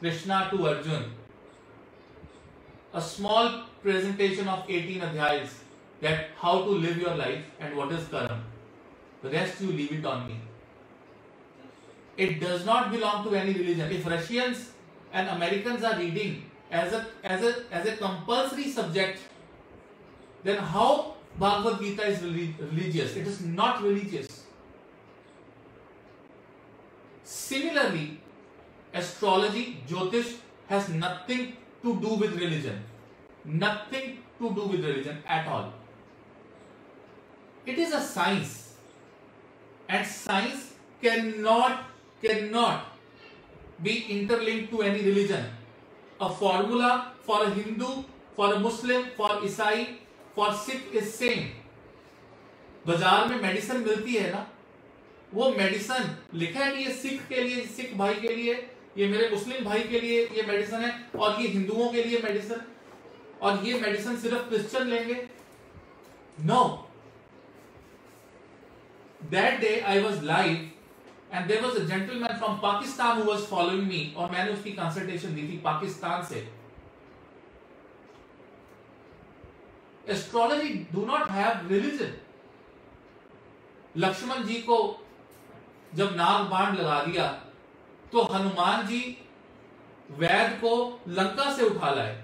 Krishna to Arjun, a small presentation of eighteen adhyayas that how to live your life and what is karma. The rest you leave it on me. It does not belong to any religion. If Russians and Americans are reading as a as a as a compulsory subject, then how Bhagavad Gita is religious? It is not religious. Similarly, astrology, Jyotish has nothing to do with religion, nothing to do with religion at all. It is a science, and science cannot cannot be interlinked to any religion. A formula for a Hindu, for a Muslim, for Isai, for Sikh is same. बाजार में medicine मिलती है ना, वो medicine लिखा है कि ये सिख के लिए, सिख भाई के लिए, ये मेरे मुस्लिम भाई के लिए ये मेडिसिन है, और ये हिंदुओं के लिए मेडिसिन, और ये मेडिसिन सिर्फ क्रिश्चियन लेंगे। No, that day I was live and there was a gentleman from Pakistan who was following me, और मैंने उसकी कंसल्टेशन दी थी पाकिस्तान से। Astrology do not have religion. Lakshman ji को जब नाग बाण लगा दिया तो हनुमान जी वैद को लंका से उठा लाए,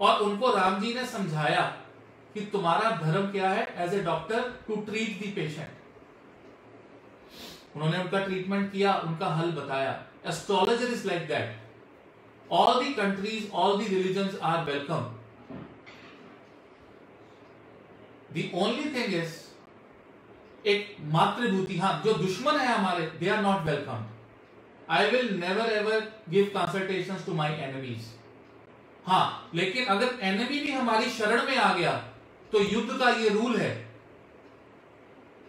और उनको राम जी ने समझाया कि तुम्हारा धर्म क्या है as a doctor, to treat the patient. उन्होंने उनका ट्रीटमेंट किया, उनका हल बताया। Astrologer is like that. All the countries, all the religions are welcome. The only thing is एक मातृभूति, हां, जो दुश्मन है हमारे, they are not welcome. I will never ever give consultations to my enemies. हां, लेकिन अगर एनिमी भी हमारी शरण में आ गया तो युद्ध का ये रूल है,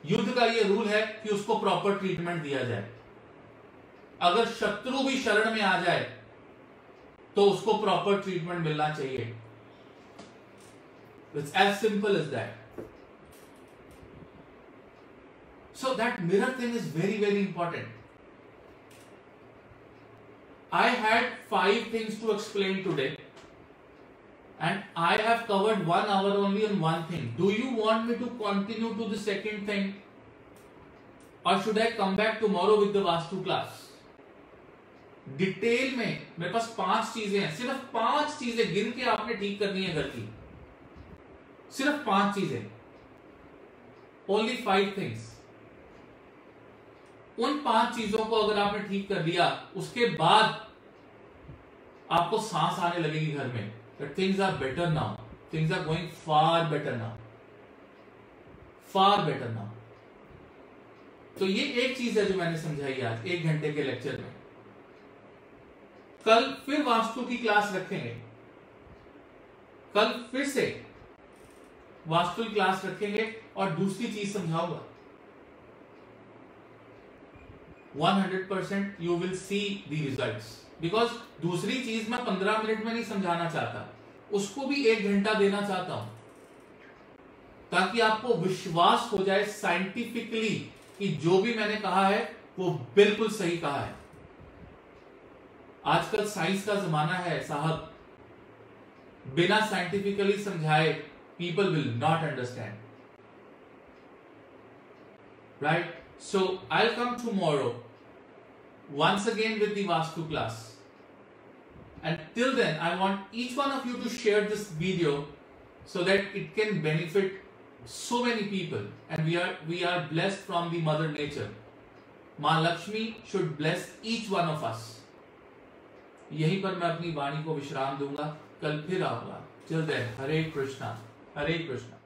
युद्ध का यह रूल है कि उसको प्रॉपर ट्रीटमेंट दिया जाए। अगर शत्रु भी शरण में आ जाए तो उसको प्रॉपर ट्रीटमेंट मिलना चाहिए। It's as simple as that. So that mirror thing is very very important. I had five things to explain today and I have covered one hour only on one thing. Do you want me to continue to the second thing, or should I come back tomorrow with the वास्तु class? Detail में मेरे पास पांच चीजें हैं, सिर्फ पांच चीजें गिन के आपने ठीक करनी है घर की, सिर्फ पांच चीजें, ओनली फाइव थिंग्स। उन पांच चीजों को अगर आपने ठीक कर दिया, उसके बाद आपको सांस आने लगेगी घर में। But things are better now. Things are going far better now. Far better now. तो ये एक चीज है जो मैंने समझाई आज एक घंटे के लेक्चर में। कल फिर वास्तु की क्लास रखेंगे। कल फिर से वास्तु की क्लास रखेंगे और दूसरी चीज समझाऊंगा। one hundred percent you will see the results. Because दूसरी चीज मैं पंद्रह मिनट में नहीं समझाना चाहता, उसको भी एक घंटा देना चाहता हूं, ताकि आपको विश्वास हो जाए साइंटिफिकली कि जो भी मैंने कहा है वो बिल्कुल सही कहा है। आजकल साइंस का जमाना है साहब, बिना साइंटिफिकली समझाए people will not understand. Right, so I will come tomorrow once again with the Vastu class, and till then I want each one of you to share this video so that it can benefit so many people, and we are we are blessed from the Mother Nature. माँ लक्ष्मी should bless each one of us. यहीं पर मैं अपनी वाणी को विश्राम दूंगा, कल फिर आऊंगा। Till then, हरे कृष्णा हरे कृष्णा।